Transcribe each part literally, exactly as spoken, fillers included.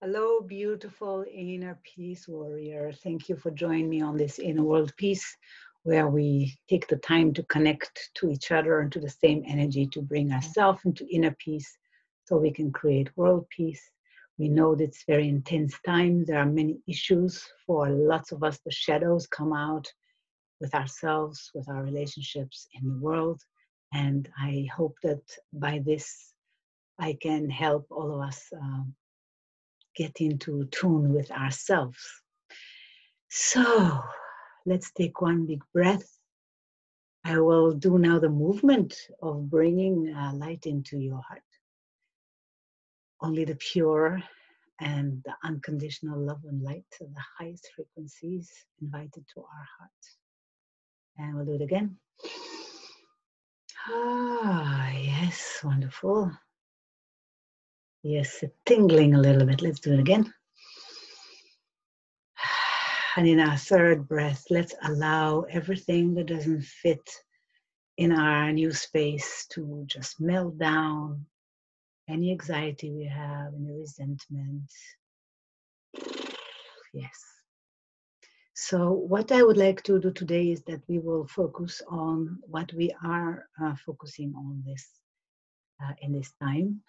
Hello, beautiful inner peace warrior. Thank you for joining me on this inner world peace, where we take the time to connect to each other and to the same energy to bring ourselves into inner peace so we can create world peace. We know that it's very intense time. There are many issues for lots of us. The shadows come out with ourselves, with our relationships in the world. And I hope that by this, I can help all of us um, get into tune with ourselves. So let's take one big breath. I will do now the movement of bringing uh, light into your heart. Only the pure and the unconditional love and light of the highest frequencies invited to our heart. And we'll do it again. Ah, yes, wonderful. Yes, tingling a little bit. Let's do it again. And in our third breath, let's allow everything that doesn't fit in our new space to just melt down. Any anxiety we have, any resentment. Yes. So what I would like to do today is that we will focus on what we are uh, focusing on this uh, in this time.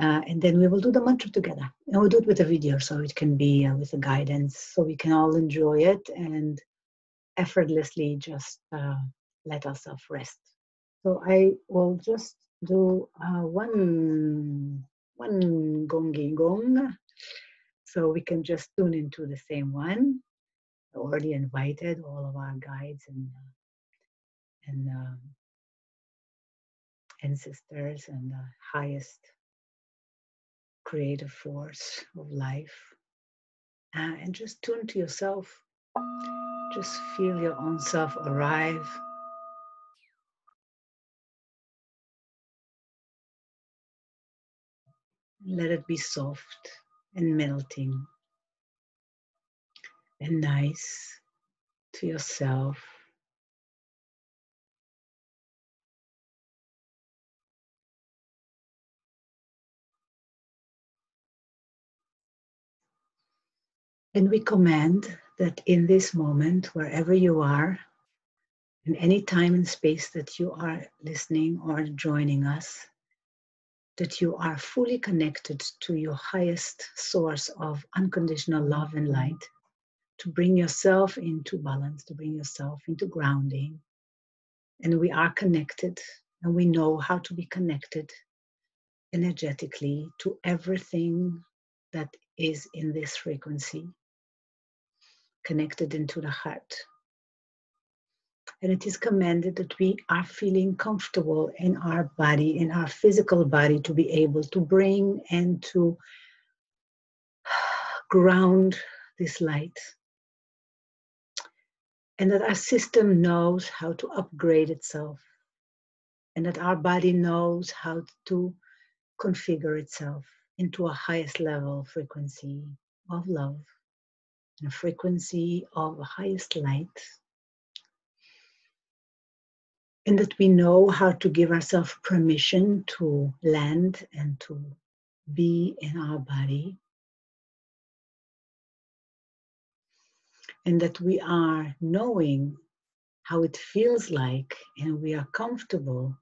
Uh, and then we will do the mantra together. And we'll do it with a video, so it can be uh, with a guidance, so we can all enjoy it and effortlessly just uh, let ourselves rest. So I will just do uh, one, one gongi gong, so we can just tune into the same one. I already invited all of our guides and, and um, ancestors and the highest creative force of life, uh, and just tune to yourself. Just feel your own self arrive. Let it be soft and melting and nice to yourself. And we command that in this moment, wherever you are, in any time and space that you are listening or joining us, that you are fully connected to your highest source of unconditional love and light, to bring yourself into balance, to bring yourself into grounding. And we are connected, and we know how to be connected energetically to everything that is in this frequency, connected into the heart. And it is commanded that we are feeling comfortable in our body, in our physical body, to be able to bring and to ground this light. And that our system knows how to upgrade itself. And that our body knows how to configure itself into a highest level frequency of love, and a frequency of highest light. And that we know how to give ourselves permission to land and to be in our body. And that we are knowing how it feels like, and we are comfortable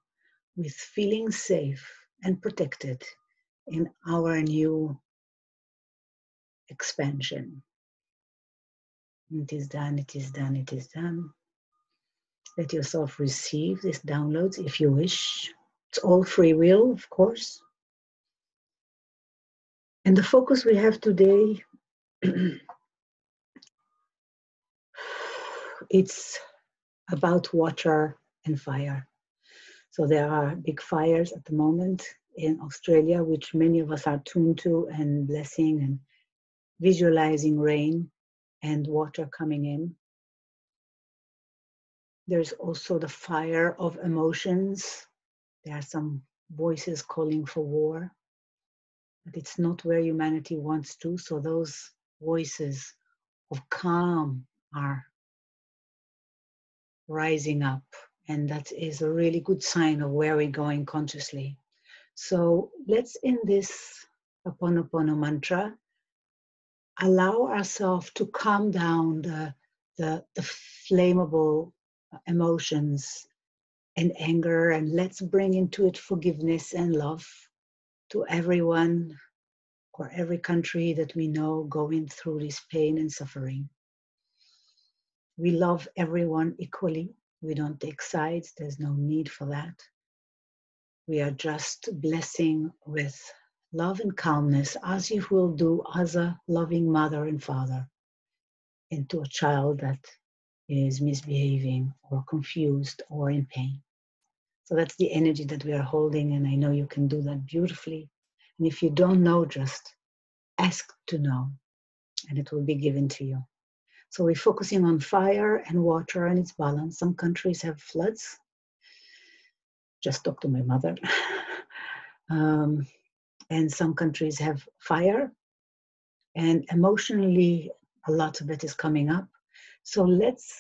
with feeling safe and protected in our new expansion. It is done, it is done, it is done. Let yourself receive these downloads if you wish. It's all free will, of course. And the focus we have today, it's about water and fire. So there are big fires at the moment in Australia, which many of us are tuned to, and blessing and visualizing rain and water coming in. There's also the fire of emotions. There are some voices calling for war, but it's not where humanity wants to, so those voices of calm are rising up, and that is a really good sign of where we're going consciously. So let's, in this Ho'oponopono mantra, allow ourselves to calm down the, the, the flammable emotions and anger, and let's bring into it forgiveness and love to everyone or every country that we know going through this pain and suffering. We love everyone equally. We don't take sides. There's no need for that. We are just blessing with love and calmness, as you will do as a loving mother and father into a child that is misbehaving or confused or in pain. So that's the energy that we are holding, and I know you can do that beautifully. And if you don't know, just ask to know, and it will be given to you. So we're focusing on fire and water and its balance. Some countries have floods. Just talk to my mother. um, and some countries have fire. And emotionally, a lot of it is coming up. So let's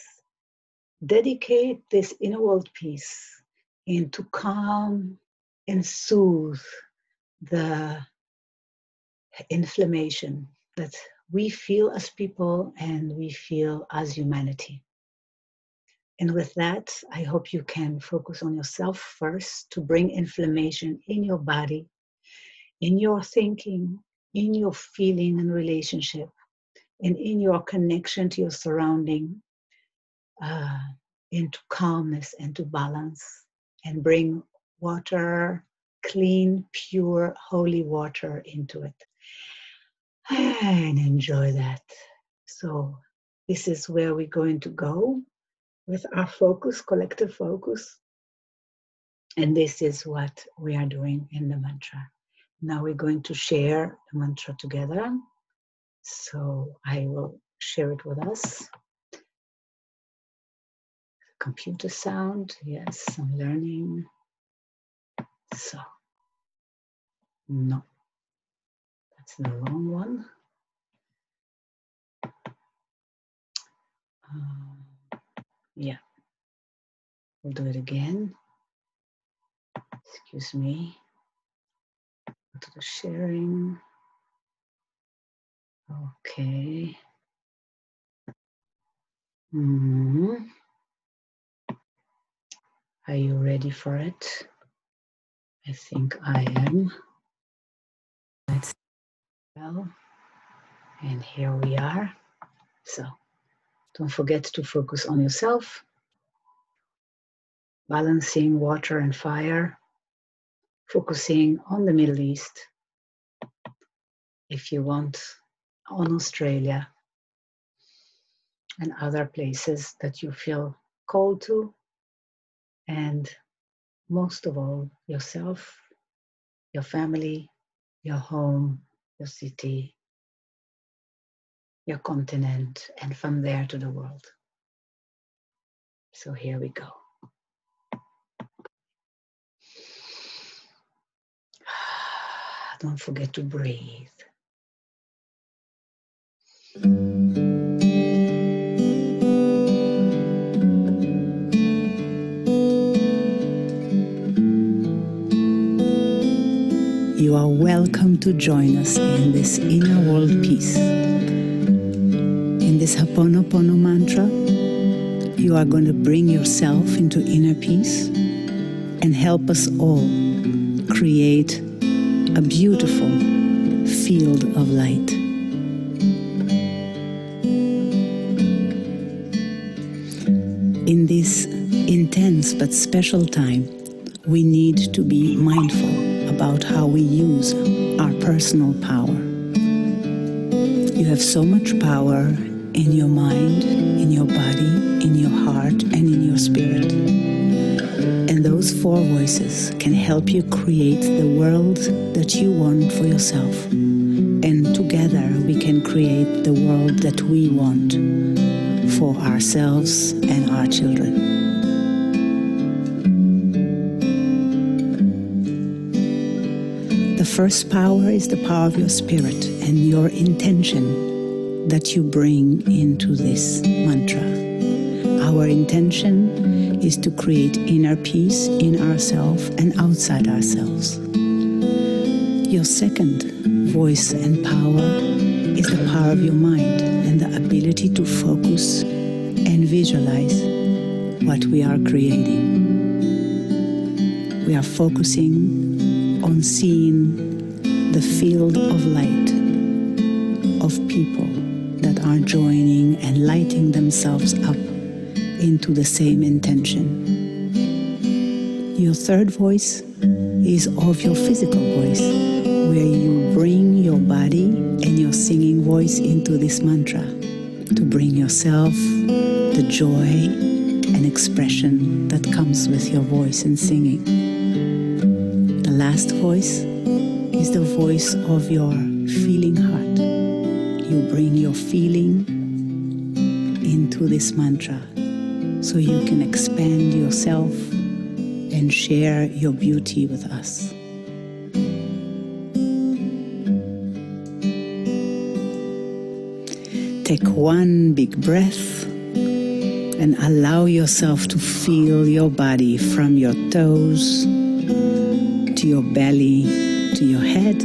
dedicate this inner world peace into calm and soothe the inflammation that we feel as people and we feel as humanity. And with that, I hope you can focus on yourself first to bring inflammation in your body, in your thinking, in your feeling and relationship, and in your connection to your surrounding, uh, into calmness and to balance, and bring water, clean, pure, holy water into it. And enjoy that. So this is where we're going to go with our focus, collective focus. And this is what we are doing in the mantra. Now we're going to share the mantra together. So I will share it with us. Computer sound, yes, I'm learning. So, no. It's the wrong one. Um, yeah, we'll do it again. Excuse me. Go to the sharing. Okay. Mm-hmm. Are you ready for it? I think I am. Let's. Well, and here we are. So don't forget to focus on yourself, balancing water and fire, focusing on the Middle East, if you want, on Australia and other places that you feel called to, and most of all, yourself, your family, your home, your city, your continent, and from there to the world. So here we go. Don't forget to breathe. You are welcome to join us in this inner world peace. In this Ho'oponopono mantra, you are going to bring yourself into inner peace and help us all create a beautiful field of light. In this intense but special time, we need to be mindful about how we use our personal power. You have so much power in your mind, in your body, in your heart, and in your spirit. And those four voices can help you create the world that you want for yourself. And together we can create the world that we want for ourselves and our children. The first power is the power of your spirit and your intention that you bring into this mantra. Our intention is to create inner peace in ourselves and outside ourselves. Your second voice and power is the power of your mind and the ability to focus and visualize what we are creating. We are focusing on seeing the field of light of people that are joining and lighting themselves up into the same intention. Your third voice is of your physical voice, where you bring your body and your singing voice into this mantra to bring yourself the joy and expression that comes with your voice and singing. The last voice is the voice of your feeling heart. You bring your feeling into this mantra so you can expand yourself and share your beauty with us. Take one big breath and allow yourself to feel your body from your toes to your belly to your head.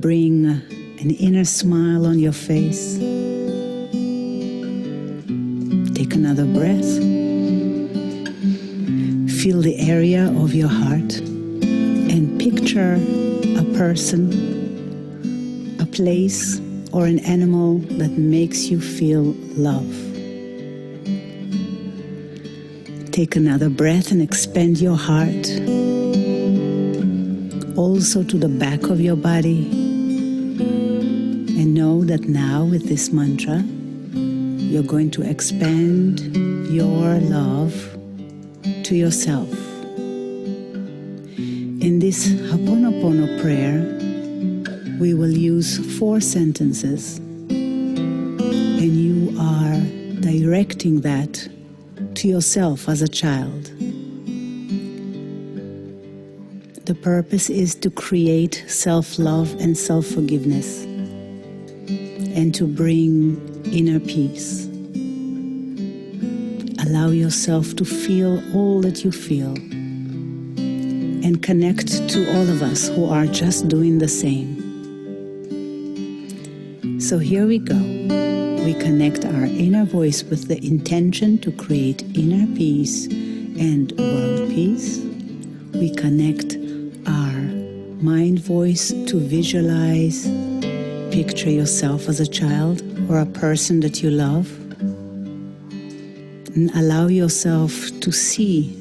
Bring an inner smile on your face. Take another breath. Feel the area of your heart and picture a person, a place, or an animal that makes you feel love. Take another breath and expand your heart, also to the back of your body. And know that now with this mantra, you're going to expand your love to yourself. In this Ho'oponopono prayer, we will use four sentences, and you are directing that to yourself as a child. The purpose is to create self-love and self-forgiveness, and to bring inner peace. Allow yourself to feel all that you feel, and connect to all of us who are just doing the same. So here we go. We connect our inner voice with the intention to create inner peace and world peace. We connect our mind voice to visualize, picture yourself as a child or a person that you love, and allow yourself to see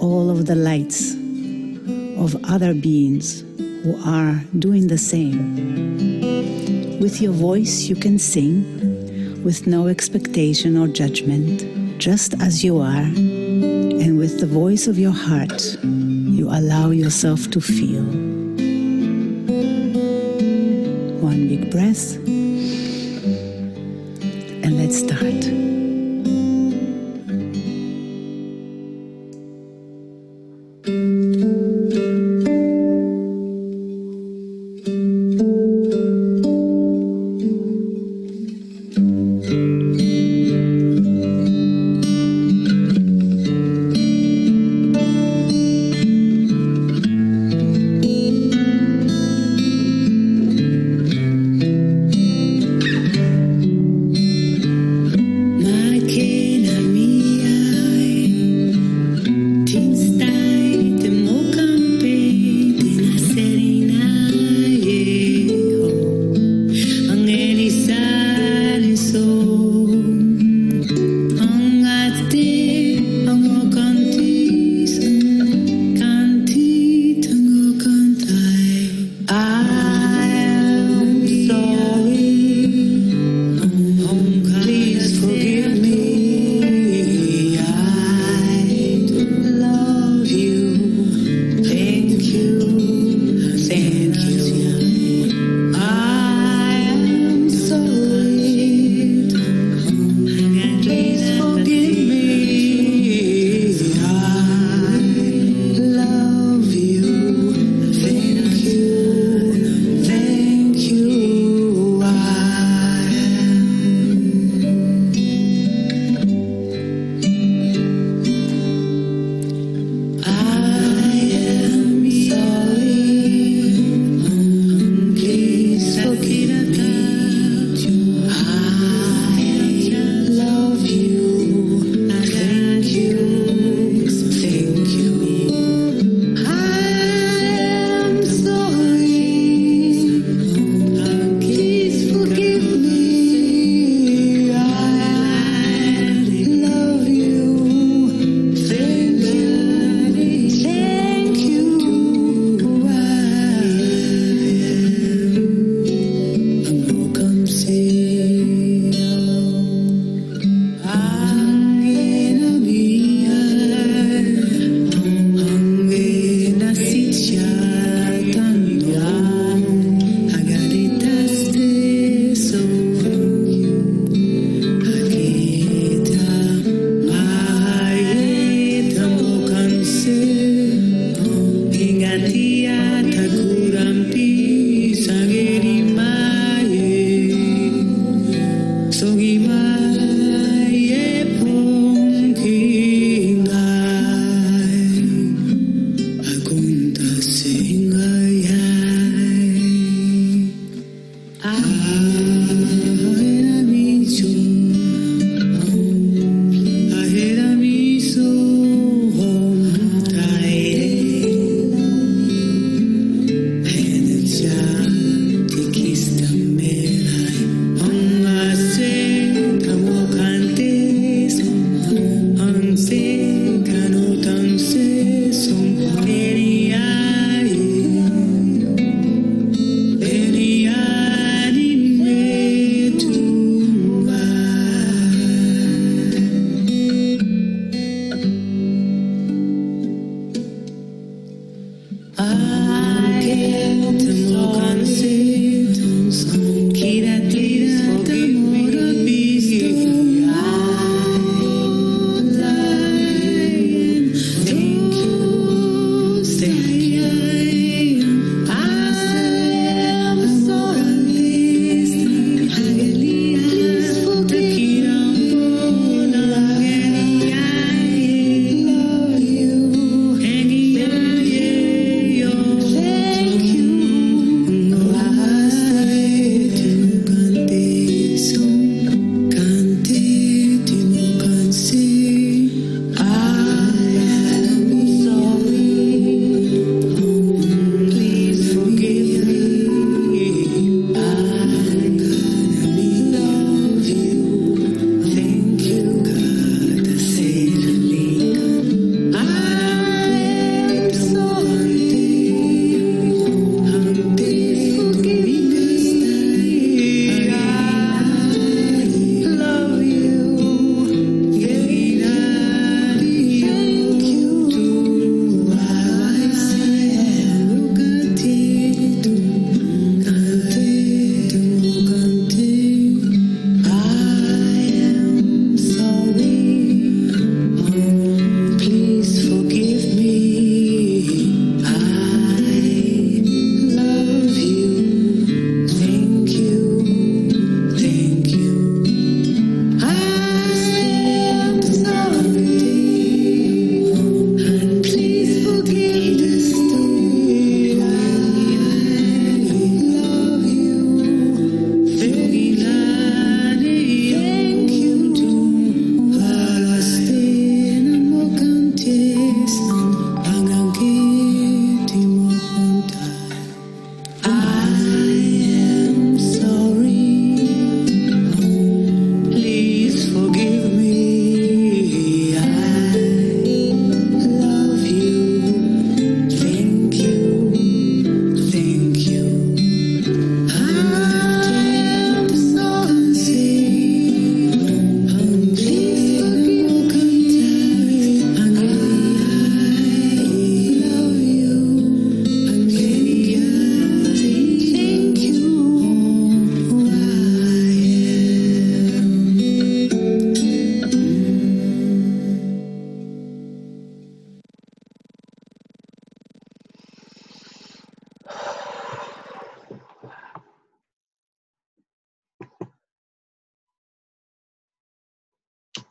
all of the lights of other beings who are doing the same. With your voice, you can sing with no expectation or judgment, just as you are. And with the voice of your heart, you allow yourself to feel. One big breath, and let's start. Time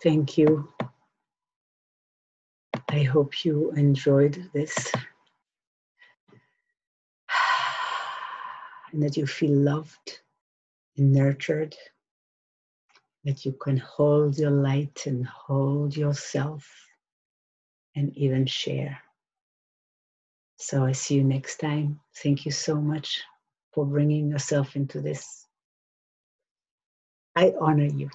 Thank you. I hope you enjoyed this and that you feel loved and nurtured, that you can hold your light and hold yourself and even share. So I see you next time. Thank you so much for bringing yourself into this. I honor you.